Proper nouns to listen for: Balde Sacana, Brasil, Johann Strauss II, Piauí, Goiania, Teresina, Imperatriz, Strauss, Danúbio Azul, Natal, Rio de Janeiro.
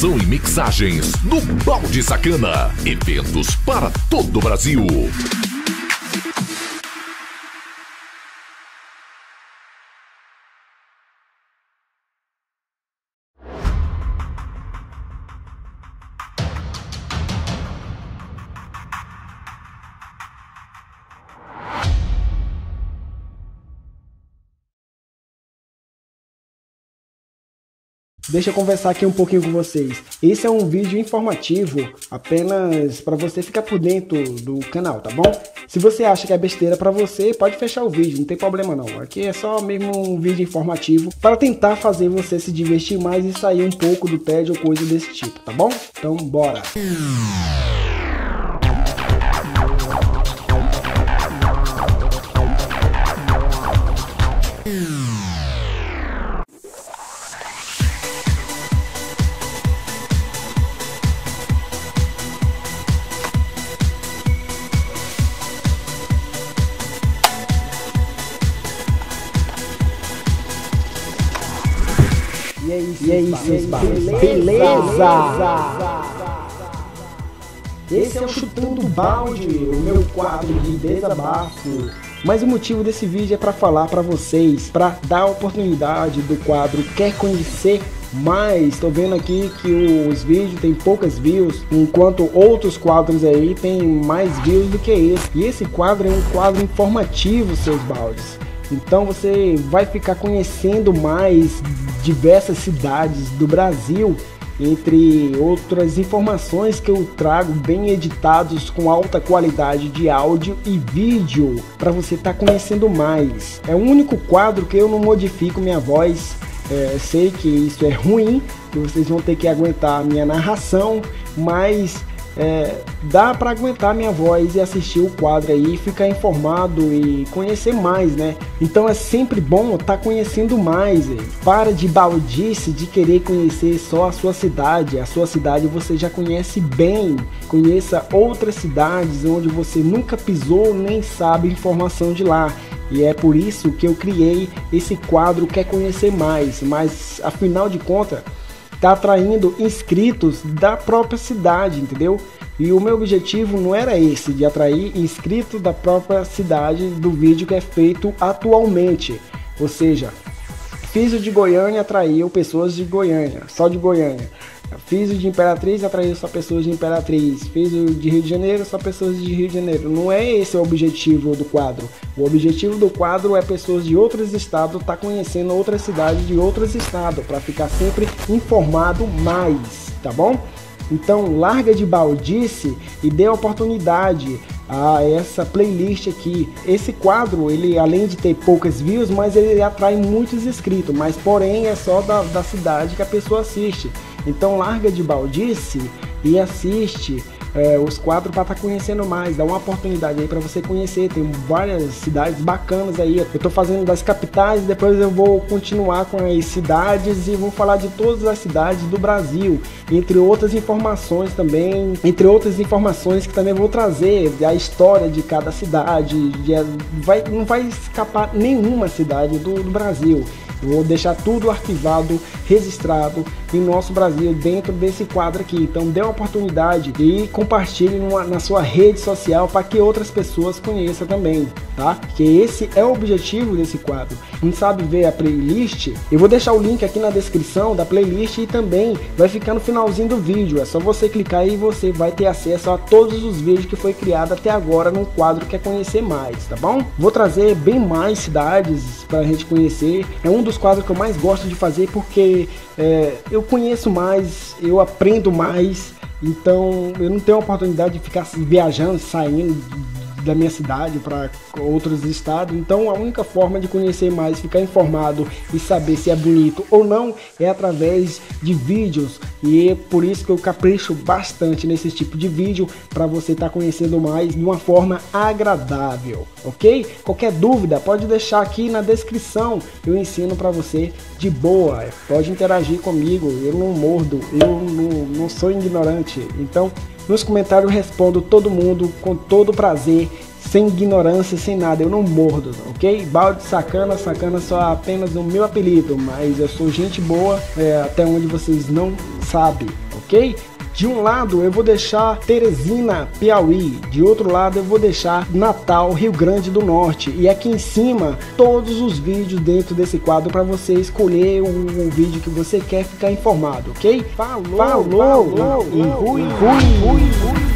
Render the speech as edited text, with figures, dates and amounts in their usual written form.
Produção e mixagens no Balde Sacana. Eventos para todo o Brasil. Deixa eu conversar aqui um pouquinho com vocês. Esse é um vídeo informativo, apenas para você ficar por dentro do canal, tá bom? Se você acha que é besteira para você, pode fechar o vídeo, não tem problema não. Aqui é só mesmo um vídeo informativo para tentar fazer você se divertir mais e sair um pouco do tédio ou coisa desse tipo, tá bom? Então bora! E aí, beleza. Esse é o Chutando Balde, o meu quadro de desabafo. Mas o motivo desse vídeo é para falar para vocês, para dar a oportunidade do quadro Quer Conhecer Mais. Estou vendo aqui que os vídeos tem poucas views, enquanto outros quadros aí tem mais views do que esse. E esse quadro é um quadro informativo, seus baldes. Então você vai ficar conhecendo mais diversas cidades do Brasil, entre outras informações que eu trago bem editados com alta qualidade de áudio e vídeo, para você estar conhecendo mais. É o único quadro que eu não modifico minha voz. Sei que isso é ruim, que vocês vão ter que aguentar a minha narração, mas dá para aguentar minha voz e assistir o quadro aí, ficar informado e conhecer mais, né? Então é sempre bom estar conhecendo mais. Para de baldice de querer conhecer só a sua cidade. A sua cidade você já conhece bem. Conheça outras cidades onde você nunca pisou nem sabe informação de lá. E é por isso que eu criei esse quadro Quer Conhecer Mais. Mas afinal de contas, tá atraindo inscritos da própria cidade, entendeu? E o meu objetivo não era esse, de atrair inscritos da própria cidade do vídeo que é feito atualmente. Ou seja, fiz o de Goiânia, atraiu pessoas de Goiânia, só de Goiânia. Fiz o de Imperatriz, atraiu só pessoas de Imperatriz. Fiz o de Rio de Janeiro, só pessoas de Rio de Janeiro. Não é esse o objetivo do quadro. O objetivo do quadro é pessoas de outros estados tá conhecendo outras cidades de outros estados, para ficar sempre informado mais, tá bom? Então larga de baldice e dê oportunidade a essa playlist aqui. Esse quadro, ele além de ter poucas views, mas ele atrai muitos inscritos, mas porém é só da cidade que a pessoa assiste. Então larga de baldice e assiste os quadros para estar conhecendo mais. Dá uma oportunidade aí para você conhecer. Tem várias cidades bacanas aí. Eu tô fazendo das capitais, depois eu vou continuar com as cidades e vou falar de todas as cidades do Brasil, entre outras informações também, que também vou trazer a história de cada cidade. Não vai escapar nenhuma cidade do Brasil. Vou deixar tudo arquivado, registrado em nosso Brasil dentro desse quadro aqui. Então dê uma oportunidade e compartilhe na sua rede social para que outras pessoas conheçam também, tá? Porque esse é o objetivo desse quadro. Não sabe ver a playlist? Eu vou deixar o link aqui na descrição da playlist e também vai ficar no finalzinho do vídeo. É só você clicar e você vai ter acesso a todos os vídeos que foi criado até agora no quadro Quer Conhecer Mais, tá bom? Vou trazer bem mais cidades para a gente conhecer. É um dos quadros que eu mais gosto de fazer, porque eu conheço mais, eu aprendo mais. Então eu não tenho a oportunidade de ficar viajando, saindo da minha cidade para outros estados. Então a única forma de conhecer mais, ficar informado e saber se é bonito ou não, é através de vídeos. E é por isso que eu capricho bastante nesse tipo de vídeo, para você estar conhecendo mais de uma forma agradável, ok? Qualquer dúvida pode deixar aqui na descrição, eu ensino para você de boa. Pode interagir comigo, eu não mordo, eu não sou ignorante. Então nos comentários eu respondo todo mundo com todo prazer, sem ignorância, sem nada. Eu não mordo, ok? Balde Sacana, Sacana só é apenas o meu apelido, mas eu sou gente boa, até onde vocês não sabem, ok? De um lado eu vou deixar Teresina, Piauí, de outro lado eu vou deixar Natal, Rio Grande do Norte, e aqui em cima todos os vídeos dentro desse quadro para você escolher um vídeo que você quer ficar informado, ok? Falou! Fui!